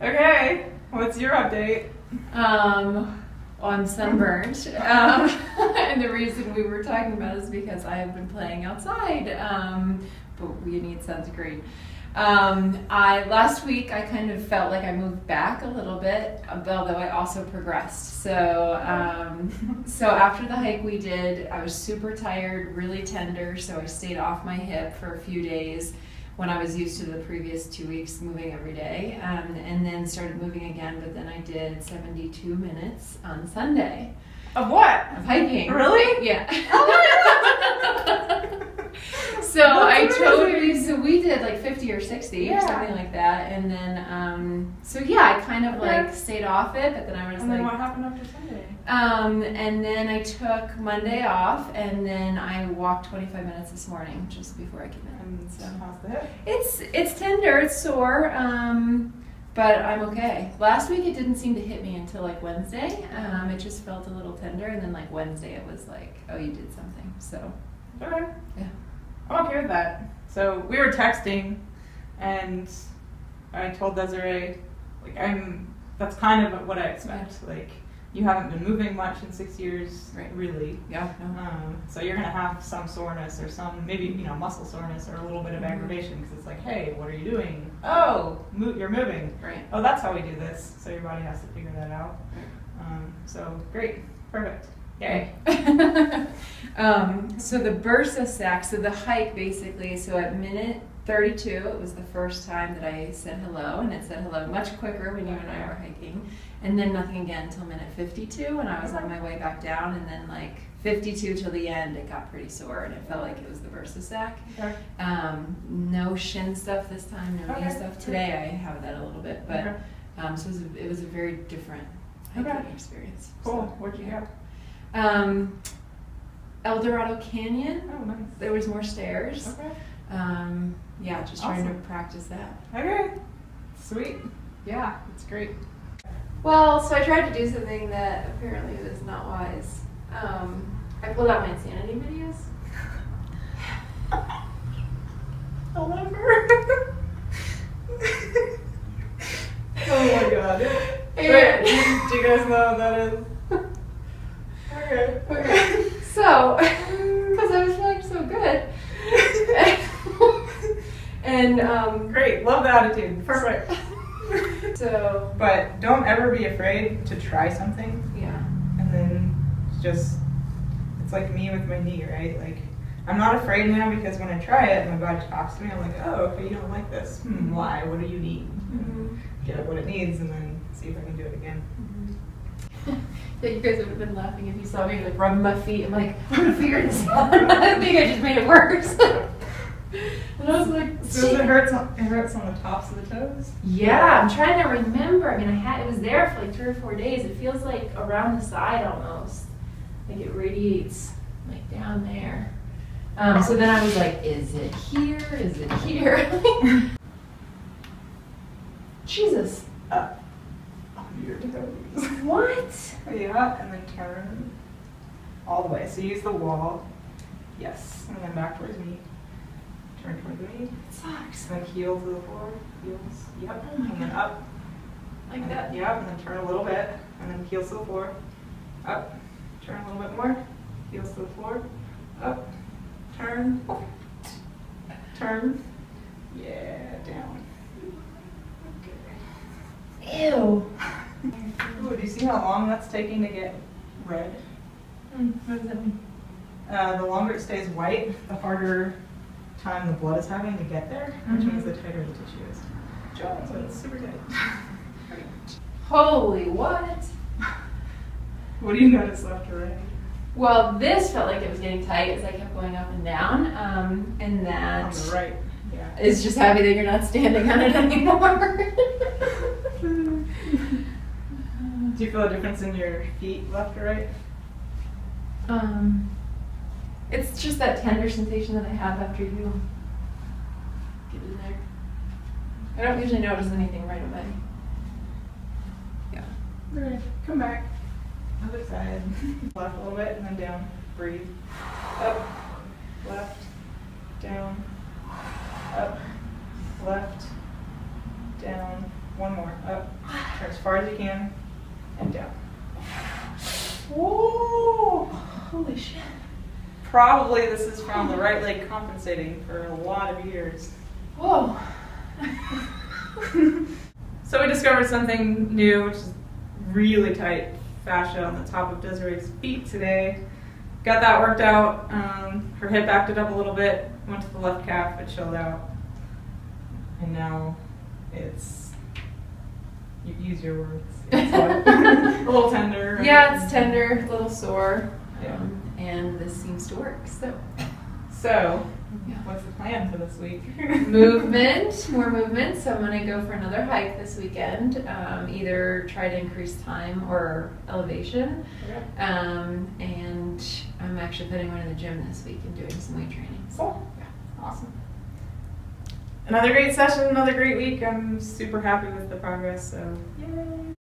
Okay, what's your update? On sunburnt. And the reason we were talking about is because I have been playing outside, but we need sunscreen. Last week I kind of felt like I moved back a little bit, although I also progressed. So, after the hike we did, I was super tired, really tender, so I stayed off my hip for a few days when I was used to the previous 2 weeks moving every day, and then started moving again, but then I did 72 minutes on Sunday. Of what? Of hiking. Really? Yeah. Oh my God. So that's amazing. So we did like 50 or 60 or something like that, and then, I kind of like stayed off it, but then I was like... And then what happened after Sunday? And then I took Monday off, and then I walked 25 minutes this morning, just before I came in. So it's tender, it's sore, but I'm okay. Last week it didn't seem to hit me until like Wednesday. It just felt a little tender, and then like Wednesday it was like, oh, you did something, so... Okay. Yeah. I'm okay with that. So we were texting, and I told Desiree, like, that's kind of what I expect. Yeah. Like, you haven't been moving much in 6 years, right. Really. Yeah. No. So you're gonna have some soreness or some, maybe, you know, muscle soreness or a little bit of aggravation, because it's like, hey, what are you doing? Oh, you're moving. Right. Oh, that's how we do this. So your body has to figure that out. So great, perfect. Yay. So the bursa sac, so the hike basically, so at minute 32, it was the first time that I said hello, and it said hello much quicker when you and I were hiking, and then nothing again until minute 52 when I was on my way back down, and then like 52 till the end it got pretty sore, and it felt like it was the bursa sac. Okay. No shin stuff this time, no knee stuff. Today I have that a little bit, but so it was a very different hiking experience. Cool. So, where'd you go? El Dorado Canyon. Oh, nice. There was more stairs. Okay. Just trying to practice that. Okay. Sweet. Yeah, that's great. Well, so I tried to do something that apparently is not wise. I pulled out my insanity videos. However. Oh my God. Wait, do you guys know what that is? Okay. So, because I was feeling so good, and great, love the attitude, perfect. So, but don't ever be afraid to try something. Yeah. And then it's like me with my knee, right? Like, I'm not afraid now because when I try it, my body talks to me. I'm like, oh, okay, you don't like this. Why? What do you need? Get what it needs, and then see if I can do it again. That you guys would have been laughing if you saw me like rubbing my feet. I'm like, I'm gonna figure this out. I think I just made it worse. And I was like, so it hurts on the tops of the toes? Yeah, I'm trying to remember. I mean, it was there for like 3 or 4 days. It feels like around the side almost. Like it radiates like down there. So then I was like, is it here? Is it here? Jesus. Your toes. What? Yeah, and then turn all the way. So use the wall. Yes, and then back towards me. Turn towards me. It sucks. And then heel to the floor. Heels. Yep. Oh my God. And then up. Like and that. Then, yep. And then turn a little bit. And then heels to the floor. Up. Turn a little bit more. Heels to the floor. Up. Turn. Turn. Yeah. Down. Okay. Ew. Ooh, do you see how long that's taking to get red? What does that mean? The longer it stays white, the harder time the blood is having to get there, which means the tighter the tissue is. So it's super tight. Holy what? What do you notice left or right? Well, this felt like it was getting tight as I kept going up and down, and that on the right. Yeah. It's just happy that you're not standing on it anymore. Do you feel a difference in your feet, left or right? It's just that tender sensation that I have after you get in there. I don't usually notice anything right away. Yeah. All right, come back. Other side. Left a little bit and then down. Breathe. Up. Left. Down. Up. Left. Down. One more. up, as far as you can, and down. Whoa, holy shit. Probably this is from the right leg compensating for a lot of years. Whoa. So we discovered something new, which is really tight fascia on the top of Desiree's feet today. Got that worked out. Her hip acted up a little bit, went to the left calf, it chilled out. And now it's, you use your words, it's a little tender. Right? Yeah, it's tender, a little sore. Yeah. And this seems to work, so what's the plan for this week? Movement, more movement. So I'm gonna go for another hike this weekend. Either try to increase time or elevation. Okay. And I'm actually putting one in the gym this week and doing some weight training. So. Cool. Yeah. Awesome. Another great session, another great week. I'm super happy with the progress, so yay.